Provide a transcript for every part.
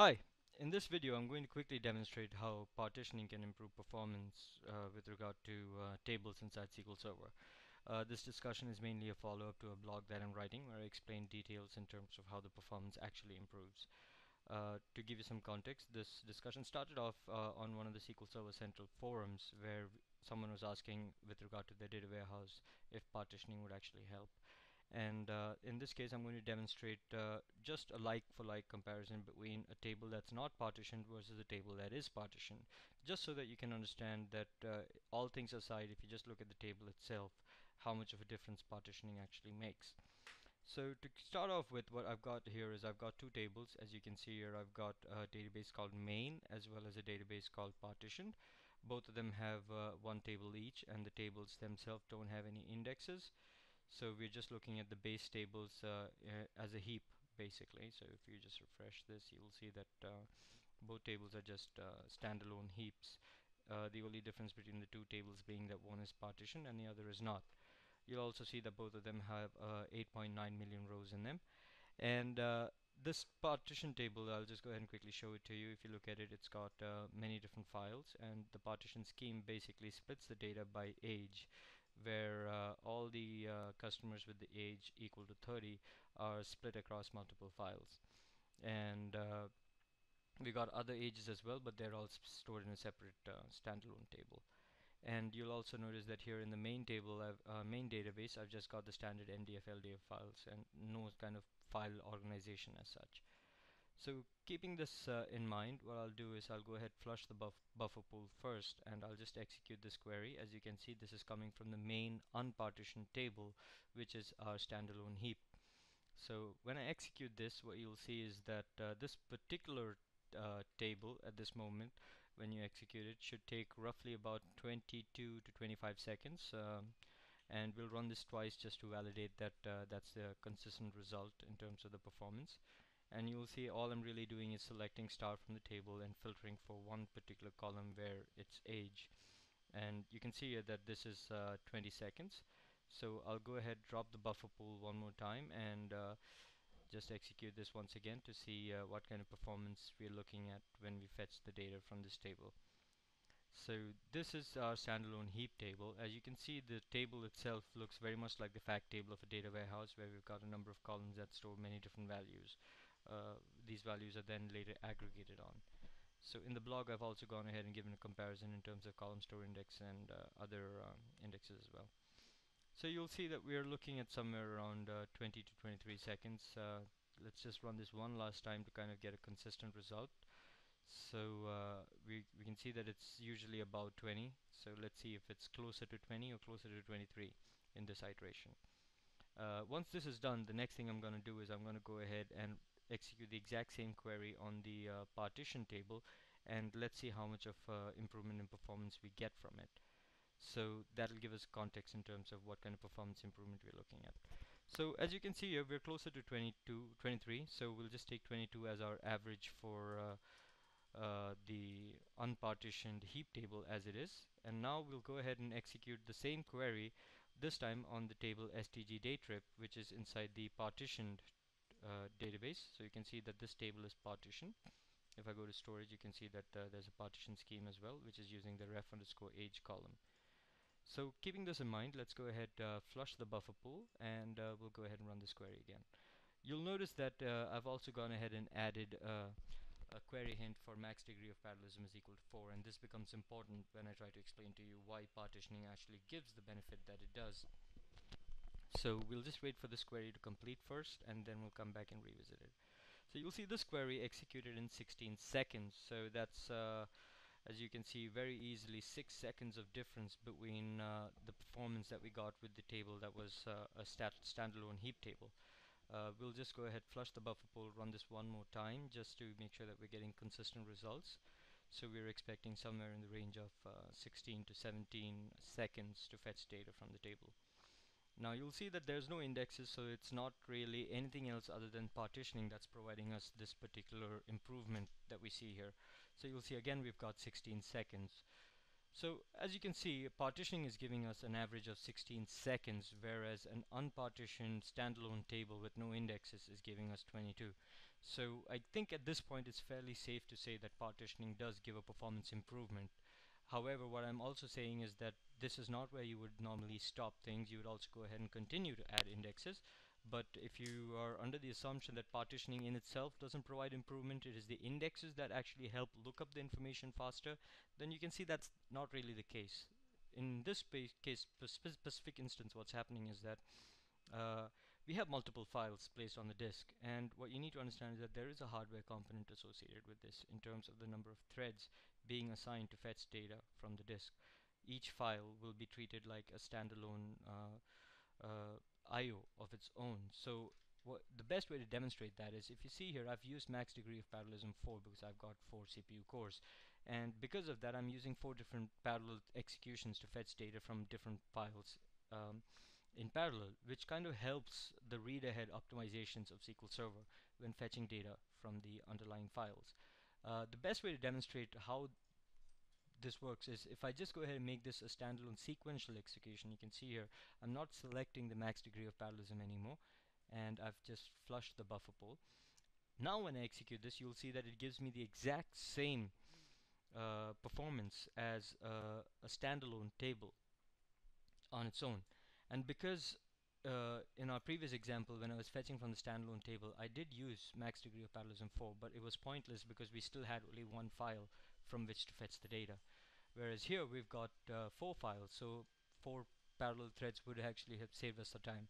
Hi, in this video I'm going to quickly demonstrate how partitioning can improve performance with regard to tables inside SQL Server. This discussion is mainly a follow-up to a blog that I'm writing where I explain details in terms of how the performance actually improves. To give you some context, this discussion started off on one of the SQL Server Central forums where someone was asking with regard to their data warehouse if partitioning would actually help. And in this case I'm going to demonstrate just a like-for-like comparison between a table that's not partitioned versus a table that is partitioned, just so that you can understand that all things aside, if you just look at the table itself, how much of a difference partitioning actually makes. So to start off with, what I've got here is I've got two tables. As you can see here, I've got a database called main as well as a database called partitioned. Both of them have one table each, and the tables themselves don't have any indexes. So we're just looking at the base tables as a heap, basically. So if you just refresh this, you'll see that both tables are just standalone heaps. The only difference between the two tables being that one is partitioned and the other is not. You'll also see that both of them have 8.9 million rows in them. And this partition table, I'll just go ahead and quickly show it to you. If you look at it, it's got many different files, and the partition scheme basically splits the data by age, where all the customers with the age equal to 30 are split across multiple files. And we got other ages as well, but they're all stored in a separate standalone table. And you'll also notice that here in the main table, main database, I've just got the standard MDF-LDF files and no kind of file organization as such. So keeping this in mind, what I'll do is I'll go ahead and flush the buffer pool first, and I'll just execute this query. As you can see, this is coming from the main unpartitioned table, which is our standalone heap. So when I execute this, what you'll see is that this particular table at this moment, when you execute it, should take roughly about 22 to 25 seconds. And we'll run this twice just to validate that that's the consistent result in terms of the performance. And you'll see all I'm really doing is selecting star from the table and filtering for one particular column where it's age. And you can see here that this is 20 seconds. So I'll go ahead, drop the buffer pool one more time, and just execute this once again to see what kind of performance we're looking at when we fetch the data from this table. So this is our standalone heap table. As you can see, the table itself looks very much like the fact table of a data warehouse, where we've got a number of columns that store many different values. These values are then later aggregated on. So in the blog, I've also gone ahead and given a comparison in terms of column store index and other indexes as well. So you'll see that we're looking at somewhere around 20 to 23 seconds. Let's just run this one last time to kind of get a consistent result. So we can see that it's usually about 20. So let's see if it's closer to 20 or closer to 23 in this iteration. Once this is done, the next thing I'm going to do is I'm going to go ahead and execute the exact same query on the partition table, and let's see how much of improvement in performance we get from it. So that'll give us context in terms of what kind of performance improvement we're looking at. So as you can see here, we're closer to 23, so we'll just take 22 as our average for the unpartitioned heap table as it is. And now we'll go ahead and execute the same query, this time on the table STG day trip, which is inside the partitioned database. So you can see that this table is partitioned. If I go to storage, you can see that there's a partition scheme as well, which is using the ref_age column. So keeping this in mind, let's go ahead, flush the buffer pool, and we'll go ahead and run this query again. You'll notice that I've also gone ahead and added a query hint for max degree of parallelism is equal to 4, and this becomes important when I try to explain to you why partitioning actually gives the benefit that it does. So we'll just wait for this query to complete first, and then we'll come back and revisit it. So you'll see this query executed in 16 seconds. So that's, as you can see, very easily 6 seconds of difference between the performance that we got with the table that was a standalone heap table. We'll just go ahead, flush the buffer pool, run this one more time just to make sure that we're getting consistent results. So we're expecting somewhere in the range of 16 to 17 seconds to fetch data from the table. Now you'll see that there's no indexes, so it's not really anything else other than partitioning that's providing us this particular improvement that we see here. So you'll see again we've got 16 seconds. So as you can see, partitioning is giving us an average of 16 seconds, whereas an unpartitioned standalone table with no indexes is giving us 22. So I think at this point it's fairly safe to say that partitioning does give a performance improvement. However, what I'm also saying is that this is not where you would normally stop things. You would also go ahead and continue to add indexes. But if you are under the assumption that partitioning in itself doesn't provide improvement, it is the indexes that actually help look up the information faster, then you can see that's not really the case. In this case, specific instance, what's happening is that we have multiple files placed on the disk, and what you need to understand is that there is a hardware component associated with this in terms of the number of threads being assigned to fetch data from the disk. Each file will be treated like a standalone IO of its own. So the best way to demonstrate that is, if you see here, I've used max degree of parallelism 4 because I've got 4 CPU cores, and because of that I'm using 4 different parallel executions to fetch data from different files in parallel, which kind of helps the read ahead optimizations of SQL Server when fetching data from the underlying files. The best way to demonstrate how this works is if I just go ahead and make this a standalone sequential execution. You can see here I'm not selecting the max degree of parallelism anymore, and I've just flushed the buffer pool. Now when I execute this, you'll see that it gives me the exact same performance as a standalone table on its own. And because in our previous example, when I was fetching from the standalone table, I did use max degree of parallelism 4, but it was pointless because we still had only one file from which to fetch the data. Whereas here we've got 4 files, so 4 parallel threads would actually have saved us the time.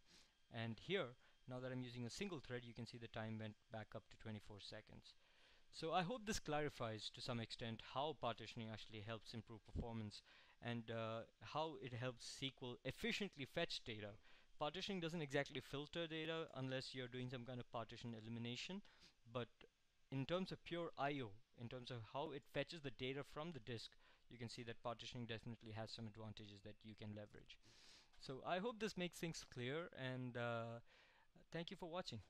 And here, now that I'm using a single thread, you can see the time went back up to 24 seconds. So I hope this clarifies to some extent how partitioning actually helps improve performance and how it helps SQL efficiently fetch data. Partitioning doesn't exactly filter data unless you're doing some kind of partition elimination, but in terms of pure I/O, in terms of how it fetches the data from the disk, you can see that partitioning definitely has some advantages that you can leverage. So I hope this makes things clear, and thank you for watching.